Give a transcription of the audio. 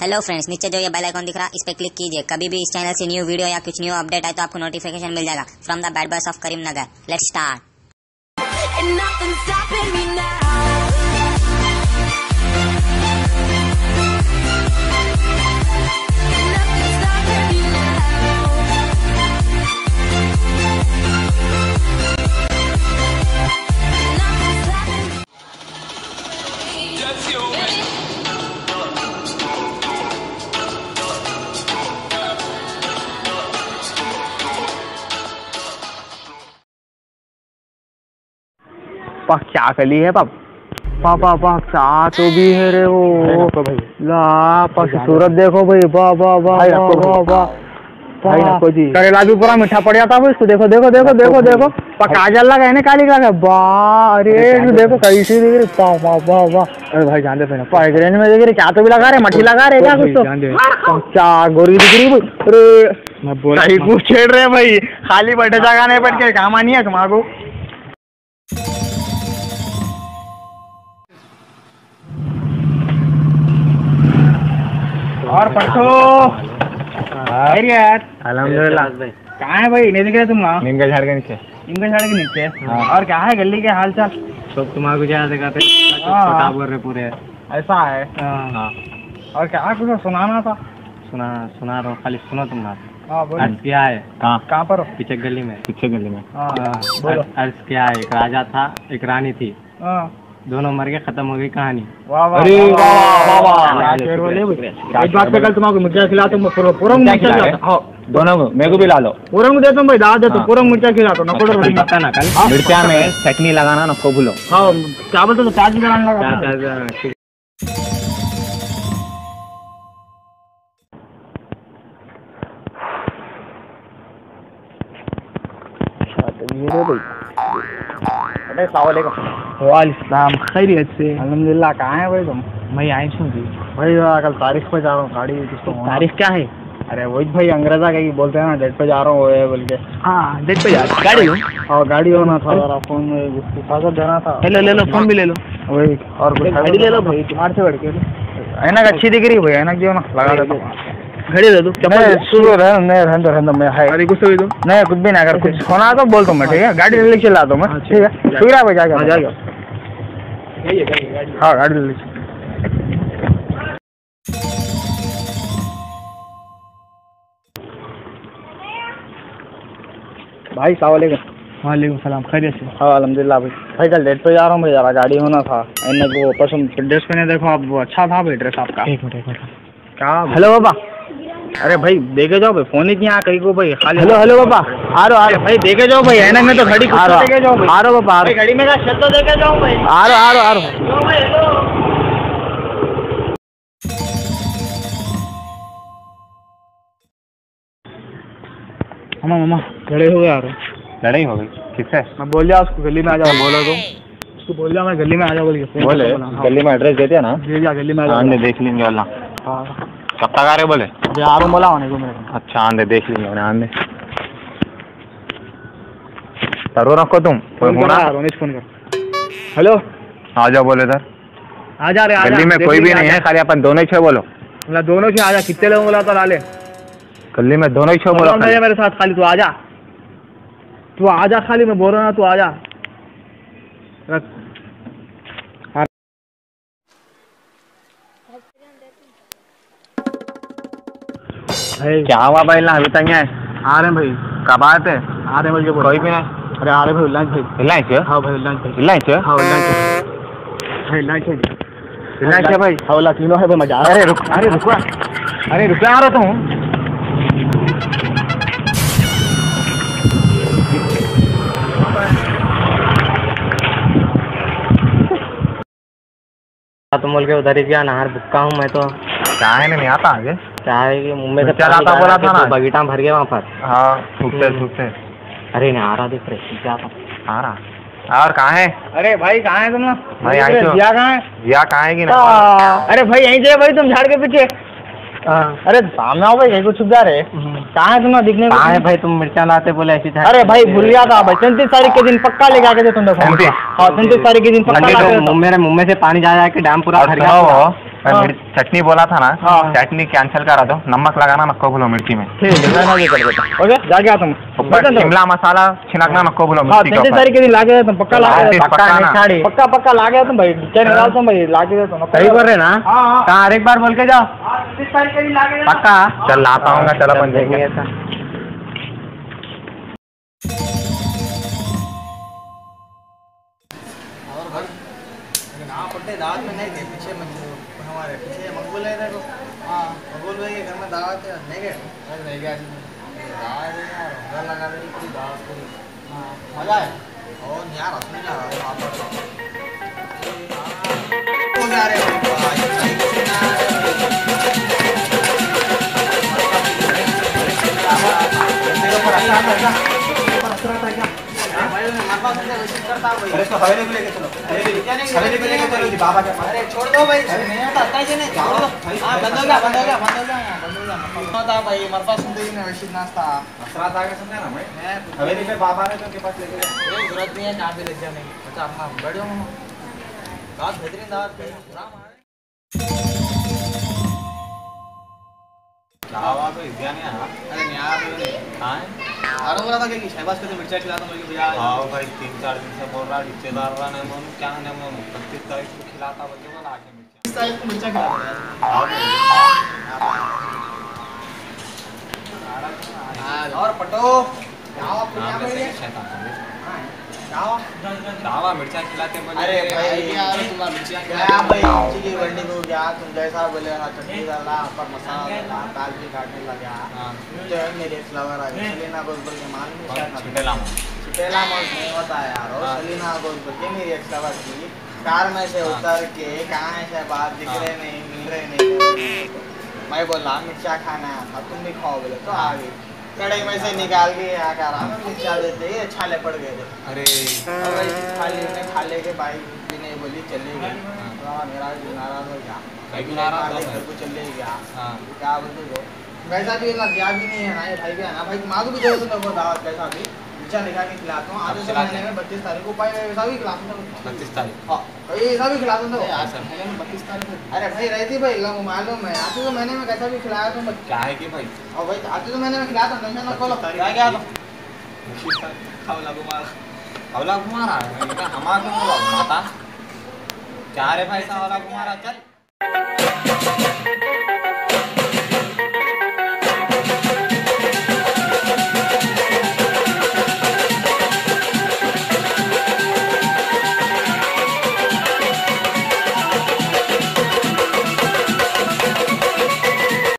Hello friends, नीचे जो ये बेल आइकॉन दिख रहा है इस पर क्लिक कीजिए। कभी भी इस चैनल से न्यू वीडियो या कुछ न्यू अपडेट आए तो आपको नोटिफिकेशन मिल जाएगा। From the bad boys of Karimnagar, let's start. पाक क्या कली है बाप पापा पाक सा तो भी है रे वो ला पाक सूरत देखो भाई बाबा बाबा भाई आपको जी करेला भी पूरा मीठा पड़ जाता है। इसको देखो देखो देखो देखो देखो काजल लगा है ना, काली लगा बा अरे देखो कैसी दिख रही पा पा पा पा। अरे भाई जान दे पहले पाइग्रेन में दिख रही क्या तो भी लगा रे मठी लगा रे क्या कुछ तो क्या गोरी दिख रही अरे मैं बोल रही हूं छेड़ रे भाई खाली बैठे जगह नहीं बैठ के काम आनी है तुम्हारा। और परसो भाई यार अल्हम्दुलिल्लाह भाई कहां है भाई नहीं दिख रहे तुम ना नीमका झाड़ के नीचे और क्या है गली के हाल चाल सब तुम्हारा गुजारा दिखाते छोटा बोल रहे पूरे ऐसा है हां। और क्या कुछ सुनाना था सुना रहा हूं खाली सुनो तुम ना। अर्ज क्या है कहां पर पीछे गली में हां बोलो। अर्ज क्या है एक राजा था एक रानी थी दोनों मर के खत्म हो गई कहानी। वाह वाह एक बात पे कल तुम्हारे मिर्चा खिला तुम पूरा मिर्चा खिला दोनों को मेरे को भी ला लो पूरा मुझे तुम भाई दादा देते पूरा मिर्चा खिला दो नको पता ना कल मिर्चा में चटनी लगाना नको भूलो। हां क्या बोलते हो चार्ज लगाना लगा। वालेकुम खैरियत से अल्हम्दुलिल्लाह। कहाँ है भाई तुम? मैं आई हूँ जी भाई कल तारीख पे जा रहा हूँ गाड़ी किसको तारीख क्या है? अरे वही भाई अंग्रेजा कहीं बोलते हैं ना डेट पे जा रहा हूँ बोल के। हाँ डेट पे जा रहा गाड़ी और गाड़ी होना था और फोन में हिफाजत जाना था। ले लो फोन भी ले लो वही और गाड़ी ले लो भाई तुम्हारे से बढ़ के ऐनक अच्छी दिख रही भाई ऐनक जो ना लगा देता घड़ी दे दो नहीं कुछ भी ना अगर कुछ होना तो बोल दो मैं ठीक है गाड़ी ले चला दो मैं ठीक है पूरा भाई जाएगा हाँ गाड़ी ले भाई सलाम वालेकुम सलाम खैरियत से। हाँ अल्हम्दुलिल्लाह भाई कल डेट पे जा रहा हूँ भाई जरा गाड़ी होना था इन्हें वो पसंद ड्रेस पहने देखो आप वो अच्छा था भाई ड्रेस आपका। क्या हेलो बाबा अरे भाई देखे जाओ भाई फोन ही क्या कहीं को भाई खाली हेलो हेलो बाबा आ रहा भाई देखे जाओ भाई ऐनक में तो घड़ी आ रहा आ रहा बाबा घड़ी में तो देखे जाओ भाई आ रहा। मामा लड़ाई हो गई यार लड़ाई हो गई किससे? मैं बोल दिया उसको गली में आ जाओ बोलो तो उसको बोल दिया मैं गली में आ जाओ बोल के बोले गली में एड्रेस देते हैं ना दे दिया गली में आ जाओ देख लेंगे वाला। हां कब तक आ रहे बोले अभी आ रहा हूं बोला होने को मेरे को। अच्छा आंदे देख लेंगे मैंने आंदे तरो रखो तुम फोन आ रोनिश फोन कर हेलो आ जाओ बोले इधर आ जा रे आ गली में कोई भी नहीं है खाली अपन दोनों ही छे बोलो बोला दोनों ही आ जा कितने लोग बोला तो ला ले गली में दोनों ही छो बोला मेरे साथ खाली तू आजा खाली मैं बोल रहा ना तू आजा क्या हुआ भाई ना अभी तक है आ रहे भाई कब आए थे आ रहे बोल के कोई भी नहीं अरे आ रहे भाई लंच लंच भाई हवला तीनों है भाई मजा अरे रुका आ रहा तुम तुम बोल के उधर ही गया नहर बुक्का हूँ मैं तो चाय नहीं आता आगे चाय मुंबई से चलाता बोला था ना बगीचा भर गया वहाँ पर। हाँ छुपते अरे नहीं आ रहा देख रहे आ रहा और कहाँ है? अरे भाई कहाँ है तुम ना भाई आई जिया कहाँ है? जिया कहाँ है कि ना? अरे भाई यहीं से भाई तुम झाड़ के पीछे अरे सामने आओ भाई यहीं को छुप जा रहे कहाँ है तुम दिखने कहाँ है भाई तुम मिर्चा लाते बोले ऐसी था। अरे भाई भूल गया था भाई 29 तारीख के दिन पक्का लेके आके दे तुम देखो। हाँ 29 तारीख के दिन पक्का मेरे मुंह में से पानी जा के डैम पूरा भर गया चटनी बोला था ना, चटनी कैंसिल करा दो, नमक लगाना नको भूलो मिर्ची में, शिमला मसाला छिड़कना नको भूलो मिर्ची ना। हाँ एक बार बोल के जाओ पक्का। चल लाता हूँ, चलो बन जाएंगे। दावत में नहीं थे, पीछे हमारे पीछे मकबूल है ना। हाँ मकबूल भाई के घर में दावत है, नहीं गए? अरे नहीं गया, घर लगा रही पूरी दावत पूरी। हाँ मजा है। और यार अपने ना हो जा रहे हो अरे इसको हवेली पे लेके चलो, हवेली पे लेके चलो जी बाबा के। अरे छोड़ दो भाई, नहीं आता आता ही नहीं, छोड़ दो। हां बंद हो गया, बंद हो गया, बंद हो गया, बंद हो गया। मत आता भाई हमारे पास सुनते ही नहीं वैसी नाश्ता असरा था के समझा ना भाई। हवेली पे बाबा ने तो के पास लेके गए, ये जरूरत नहीं है ना भी ले जाने की। अच्छा अपना बड़े हो बात बेहतरीन दावत है दावा तो इस जाने है। अरे यार कहां है? आरो बोला था कि शहबाज को तो मिर्चा खिला दो मुझे भैया। हां भाई 3-4 दिन से बोल रहा रिश्तेदार वाला ने मन क्या ने मन 31 तारीख को खिलाता बोल के बोला आके मिर्चा 31 तारीख को मिर्चा खिला यार। और पटो जाओ अपने यहां पे शैतान जाओ दावा मिर्चा खिलाते बोले। अरे भाई यार तुम्हारा मिर्चा क्या भाई की बंडी को गया तुम जैसा बोले ना चटनी डाला पर मसाला डाला दाल भी काटने लगा। हां मेरे फ्लावर आ गए सलीना गोलबर के मान में शायद चिटेला मौज नहीं होता यार। और सलीना गोलबर के मेरे फ्लावर की कार में से उतर के कहां से बात दिख रहे नहीं मिल रहे नहीं। मैं बोला मिर्चा खाना है तुम भी खाओ बोले तो आ गई कड़ाई में से निकाल के यहाँ का आराम मिर्चा देते ही छाले पड़ गए थे। अरे खाली उन्हें खाले के भाई भी नहीं बोली चले गए। मेरा भी नाराज हो गया, घर को चले गया। क्या बोलते हो वैसा भी ना दिया भी नहीं है ना ये भाई भी है ना भाई माँ को भी जरूरत है। दावत कैसा भी मिर्चा निका के खिलाता हूँ आज महीने में 32 तारीख को पाए वैसा भी खिलाता हूँ 32 तारीख। हाँ ऐसा भी खिलाता हूँ आज महीने में 32 तारीख। अरे भाई रहती भाई मालूम है आज तो महीने में कैसा भी खिलाया तुम क्या है कि भाई। और भाई आज तो महीने में खिलाता हूँ टेंशन खोलो क्या हवला घुमारा हमारा घुमाता क्या रे भाई ऐसा हवला घुमारा। चल